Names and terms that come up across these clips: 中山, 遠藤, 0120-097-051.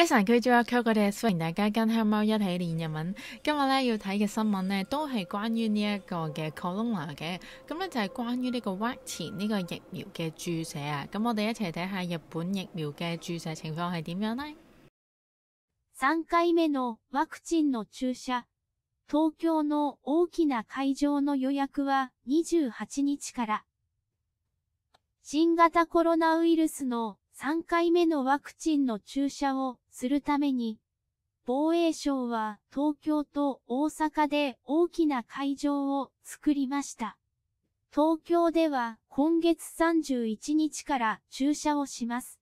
皆さんこんにちは，Q哥哋，歡迎大家跟香貓一起練日文。今日咧要睇嘅新聞咧，都係關於呢一個嘅 Corona 嘅。咁咧就係關於呢個 vaccine 呢個疫苗嘅注射啊。咁我哋一齊睇下日本疫苗嘅注射情況係點樣呢？3回目のワクチンの注射。東京の大きな会場の予約は28日から。新型コロナウイルスの3回目のワクチンの注射をするために、防衛省は東京と大阪で大きな会場を作りました。東京では今月31日から注射をします。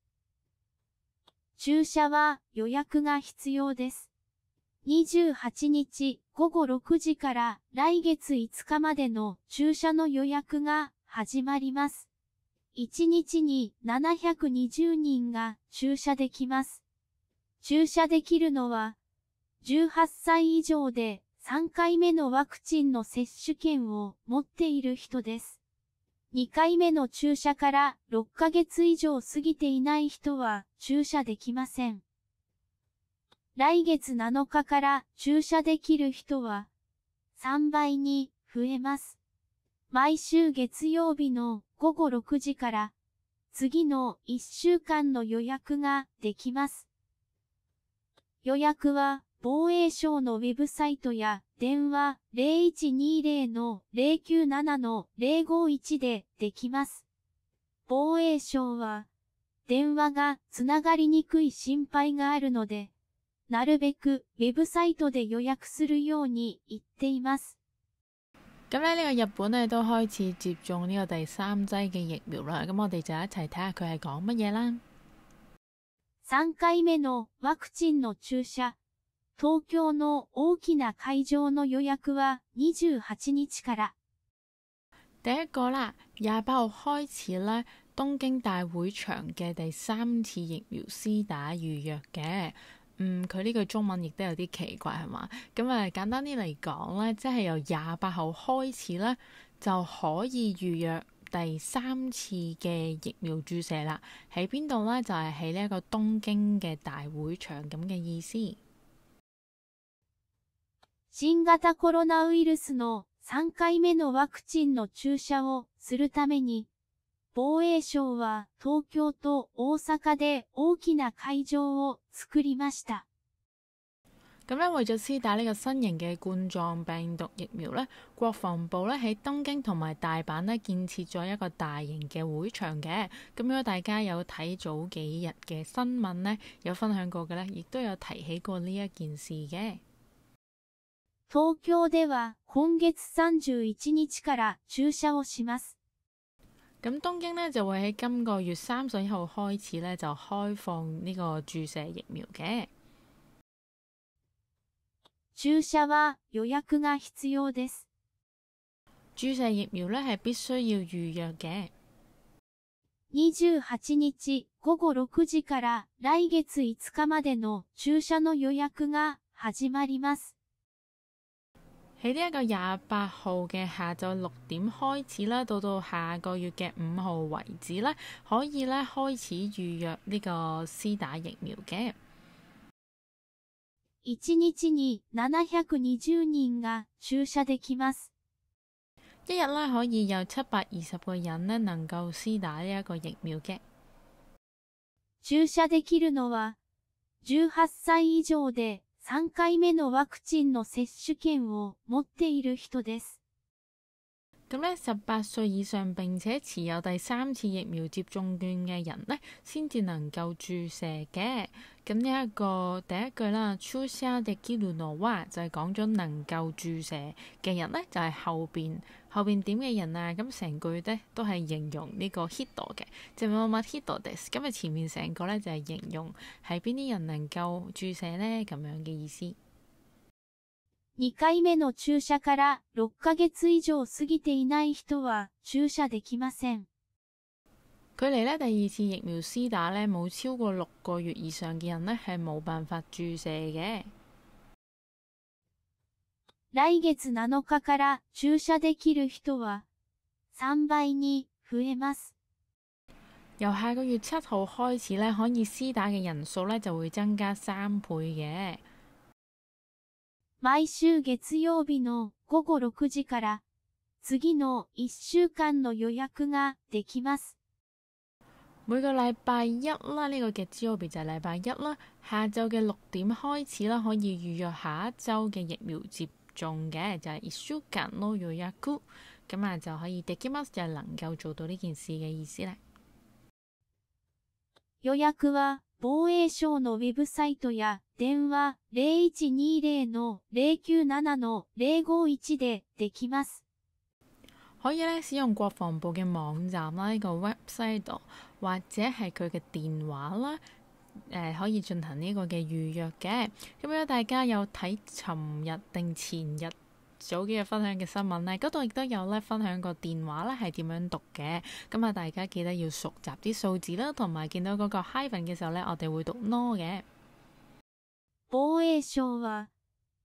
注射は予約が必要です。28日午後6時から来月5日までの注射の予約が始まります。1日に720人が注射できます。注射できるのは、18歳以上で3回目のワクチンの接種券を持っている人です。2回目の注射から6ヶ月以上過ぎていない人は注射できません。来月7日から注射できる人は3倍に増えます。毎週月曜日の午後6時から次の1週間の予約ができます。予約は防衛省のウェブサイトや電話 0120-097-051 でできます。防衛省は電話がつながりにくい心配があるので、なるべくウェブサイトで予約するように言っています。咁咧呢個日本咧都開始接種呢個第三劑嘅疫苗啦，咁我哋就一齊睇下佢係講乜嘢啦。3回目のワクチンの注射。東京の大きな会場の予約は28日から。第一個啦，28號開始咧，東京大會場嘅第三次疫苗施打預約嘅。佢呢句中文亦都有啲奇怪係嘛？咁簡單啲嚟講咧，即係由28號開始咧，就可以預約第三次嘅疫苗注射啦。喺邊度咧？就係喺呢一個東京嘅大會場咁嘅意思。新型コロナウイルスの3回目のワクチンの注射をするために、防衛省は東京と大阪で大きな会場を作りました。咁咧，為咗施打呢個新型嘅冠狀病毒疫苗咧，國防部咧喺東京同埋大阪咧建設咗一個大型嘅會場嘅。咁如果大家有睇早幾日嘅新聞咧，有分享過嘅咧，亦都有提起過呢一件事嘅。東京では今月31日から注射をします。咁東京咧就會喺今個月31號開始咧就開放呢個注射疫苗嘅。注射は予約が必要です。注射疫苗咧係必須要預約嘅。28日午後6時から来月5日までの注射の予約が始まります。喺呢一個28號嘅下晝6點開始啦，到下個月嘅5號為止咧，可以咧開始預約呢個施打疫苗嘅。1日に720人が注射できます。一日咧可以有720個人咧能夠施打呢一個疫苗嘅。注射できるのは18歳以上で、3回目のワクチンの接種券を持っている人です。咁咧，18歲以上並且持有第三次疫苗接種券嘅人咧，先至能夠注射嘅。咁呢一個第一句啦，注射できるのは就係講咗能夠注射嘅人咧，就係後邊點嘅人啊。咁成句咧都係形容呢個 hito 嘅，就乜乜 hito des。咁前面成個咧就係形容係邊啲人能夠注射咧咁樣嘅意思。2回目の注射から6ヶ月以上過ぎていない人は注射できません。距離咧第二次疫苗施打咧冇超過6個月以上嘅人咧係冇辦法注射嘅。來月7日から注射できる人は3倍に増えます。由下個月7號開始咧，可以施打嘅人數咧就會增加3倍嘅。毎週月曜日の午後6時から次の1週間の予約ができます。每個禮拜一啦，呢個月曜日就係禮拜一啦，下晝嘅6點開始啦，可以預約下一週嘅疫苗接種嘅，就係1週間の予約。咁啊就可以できます，就係能夠做到呢件事嘅意思咧。予約は防衛省のウェブサイトや電話 0120-097-051 でできます。可以咧使用國防部嘅網站啦，呢個 website 度或者係佢嘅電話啦，可以進行呢個嘅預約嘅。咁樣大家有睇尋日定前日早幾日分享嘅新聞咧，嗰度亦都有咧分享個電話咧係點樣讀嘅。咁啊，大家記得要熟習啲數字啦，同埋見到嗰個 hyphen 嘅時候咧，我哋會讀 no 嘅。防衛省は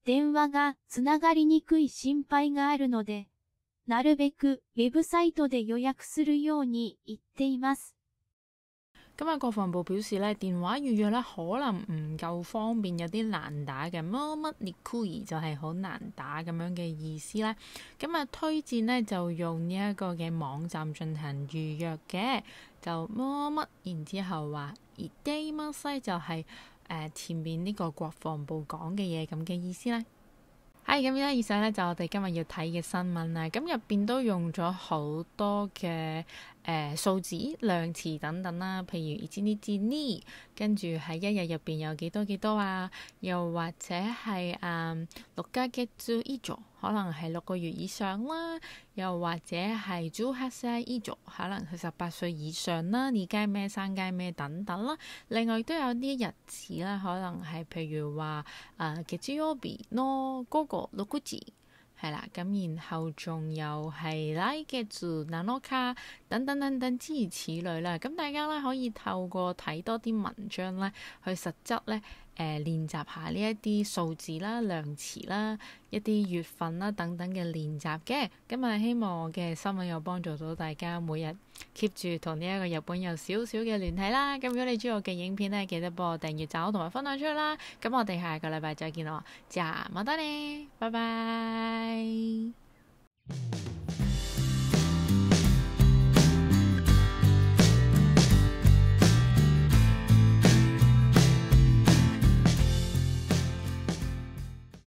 電話がつながりにくい心配があるので、なるべくウェブサイトで予約するように言っています。咁啊，國防部表示咧，電話預約咧可能唔夠方便，有啲難打嘅，乜乜 Nikui 就係好難打咁樣嘅意思啦。咁啊，推薦咧就用呢一個嘅網站進行預約嘅，就乜乜，然之後話 itemasu 就係前面呢個國防部講嘅嘢咁嘅意思啦。係咁咧，以上咧就我哋今日要睇嘅新聞啦。咁入邊都用咗好多嘅數字、量詞等等啦。譬如1、2、3，跟住喺一日入邊有幾多啊？又或者係6ヶ月以上，可能係6個月以上啦。又或者係18歳以上，可能係18歲以上啦。2回目、3回目等等啦。另外都有啲日子啦，可能係譬如話月曜日の午後6時係啦，咁然後仲有係來月7日等等諸如此類啦。咁大家咧可以透過睇多啲文章咧，去實質咧練習下呢一啲數字啦、量詞啦、一啲月份啦等等嘅練習嘅。咁啊，希望我嘅新聞有幫助到大家，每日 keep 住同呢一個日本有少少嘅聯繫啦。咁如果你中意我嘅影片咧，記得幫我訂閱、讚好同埋分享出去啦。咁我哋下個禮拜再見咯，じゃあまたね，拜拜。